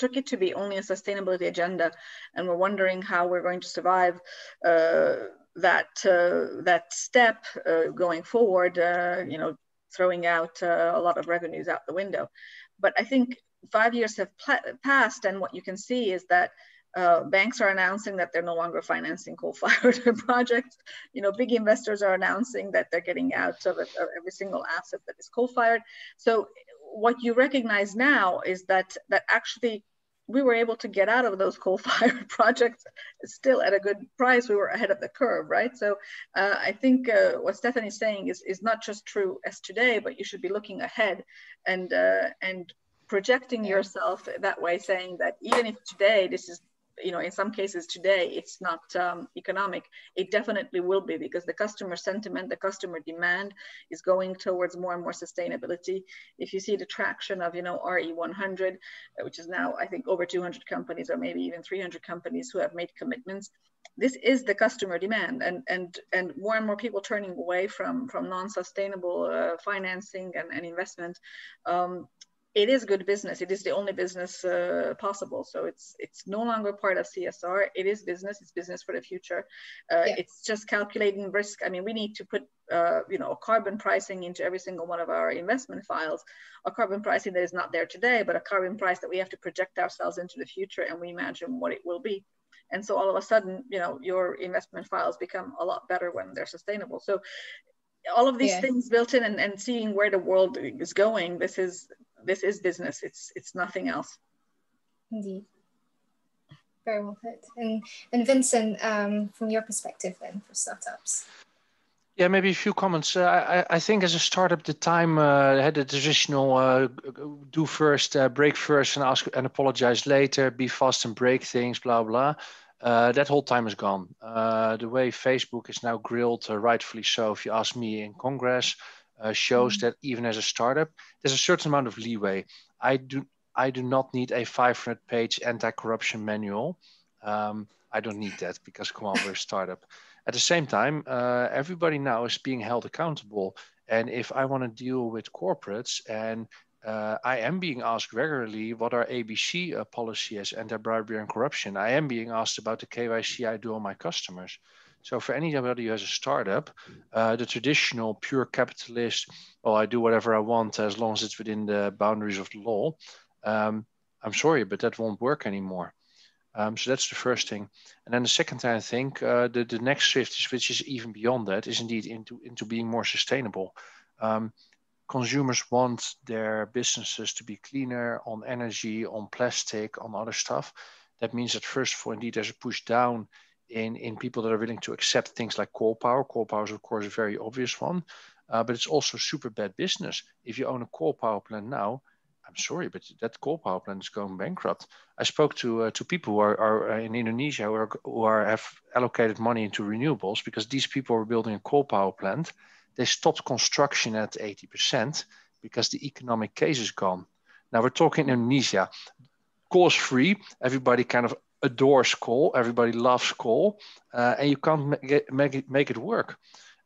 to be only a sustainability agenda, and were wondering how we're going to survive that step going forward, you know, throwing out a lot of revenues out the window. But I think 5 years have passed, and what you can see is that banks are announcing that they're no longer financing coal-fired projects. You know, big investors are announcing that they're getting out of every single asset that is coal-fired. So what you recognize now is that actually we were able to get out of those coal-fired projects still at a good price. We were ahead of the curve, right? So I think what Stefan is saying is not just true as today, but you should be looking ahead and projecting yourself that way, saying that even if today this is, you know, in some cases today it's not economic, it definitely will be, because the customer sentiment, the customer demand is going towards more and more sustainability. If you see the traction of, you know, RE100, which is now I think over 200 companies or maybe even 300 companies who have made commitments, this is the customer demand, and more and more people turning away from non-sustainable financing and investment. It is good business. It is the only business possible. So it's no longer part of CSR. It is business. It's business for the future. It's just calculating risk. I mean, we need to put you know, carbon pricing into every single one of our investment files. A carbon pricing that is not there today, but a carbon price that we have to project ourselves into the future and we imagine what it will be. And so all of a sudden, you know, your investment files become a lot better when they're sustainable. So all of these things built in and seeing where the world is going, this is business. It's nothing else. Indeed. Very well put. And Vincent, from your perspective then for startups. Yeah, maybe a few comments. I think as a startup, the time had the traditional do first, break first and ask and apologize later, be fast and break things, blah, blah. That whole time is gone. The way Facebook is now grilled, rightfully so, if you ask me in Congress, shows that even as a startup, there's a certain amount of leeway. I do not need a 500-page anti-corruption manual. I don't need that because, come on, we're a startup. At the same time, everybody now is being held accountable. And if I want to deal with corporates, and I am being asked regularly what our ABC policy is, anti-bribery and corruption. I am being asked about the KYC I do on my customers. So for anybody who has a startup, the traditional pure capitalist, well, I do whatever I want as long as it's within the boundaries of the law, I'm sorry, but that won't work anymore. So that's the first thing. And then the second thing, I think, the next shift, which is even beyond that, is indeed into being more sustainable. Consumers want their businesses to be cleaner on energy, on plastic, on other stuff. That means that first of all, indeed, there's a push down in people that are willing to accept things like coal power. Coal power is, of course, a very obvious one, but it's also super bad business. If you own a coal power plant now, I'm sorry, but that coal power plant is going bankrupt. I spoke to people who are in Indonesia who have allocated money into renewables because these people were building a coal power plant. They stopped construction at 80% because the economic case is gone. Now we're talking Indonesia. Coal is free. Everybody kind of adores coal, everybody loves coal, and you can't make it work.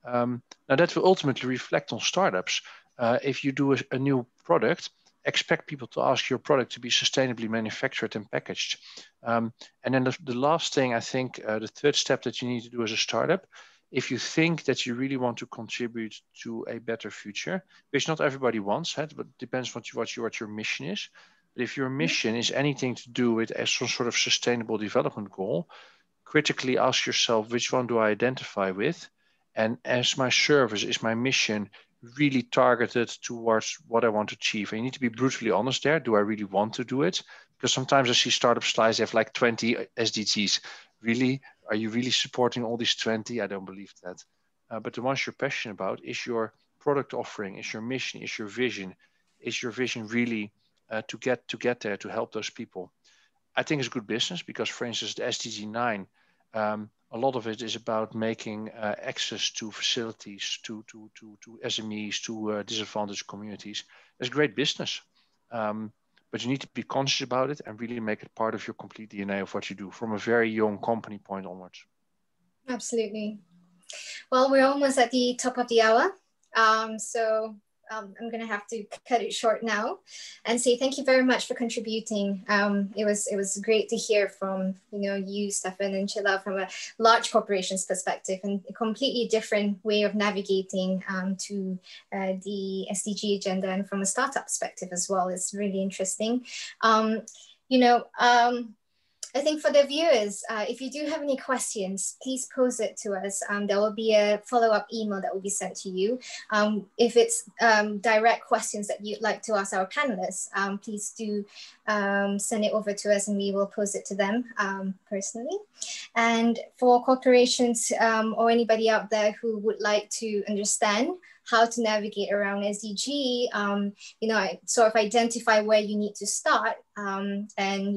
Now that will ultimately reflect on startups. If you do a new product, expect people to ask your product to be sustainably manufactured and packaged. And then the last thing, I think, the third step that you need to do as a startup, if you think that you really want to contribute to a better future, which not everybody wants, but it depends what your mission is. But if your mission is anything to do with some sort of sustainable development goal, critically ask yourself, which one do I identify with? And as my service, is my mission really targeted towards what I want to achieve? And you need to be brutally honest there. Do I really want to do it? Because sometimes I see startup slides, they have like 20 SDGs. Really? Are you really supporting all these 20? I don't believe that. But the ones you're passionate about, is your product offering, is your mission, is your vision? Is your vision really to get there, to help those people? I think it's good business because, for instance, the SDG 9, a lot of it is about making access to facilities, to SMEs, to disadvantaged communities. That's great business, but you need to be conscious about it and really make it part of your complete DNA of what you do from a very young company point onwards. Absolutely. Well, we're almost at the top of the hour, so I'm going to have to cut it short now and say thank you very much for contributing. It was great to hear from, you know, you, Stefan and Csilla, from a large corporation's perspective and a completely different way of navigating to the SDG agenda, and from a startup perspective as well. It's really interesting. You know, I think for the viewers, if you do have any questions, please pose it to us. There will be a follow-up email that will be sent to you. If it's direct questions that you'd like to ask our panelists, please do send it over to us and we will pose it to them personally. And for corporations or anybody out there who would like to understand how to navigate around SDG, you know, sort of identify where you need to start and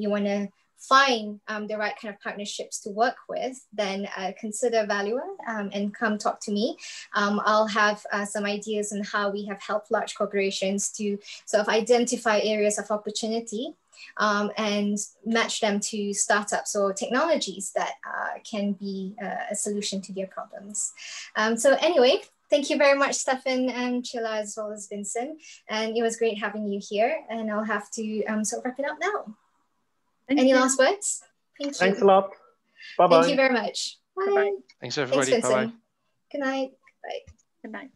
you want to find the right kind of partnerships to work with, then consider Valua and come talk to me. I'll have some ideas on how we have helped large corporations to sort of identify areas of opportunity and match them to startups or technologies that can be a solution to their problems. So anyway, thank you very much, Stefan and Csilla, as well as Vincent. And it was great having you here. And I'll have to sort of wrap it up now. Any last words? Thank you. Thanks a lot. Bye-bye. Thank you very much. Bye. Bye-bye. Thanks, everybody. Thanks, Vincent. Bye-bye. Good night. Bye. Good night.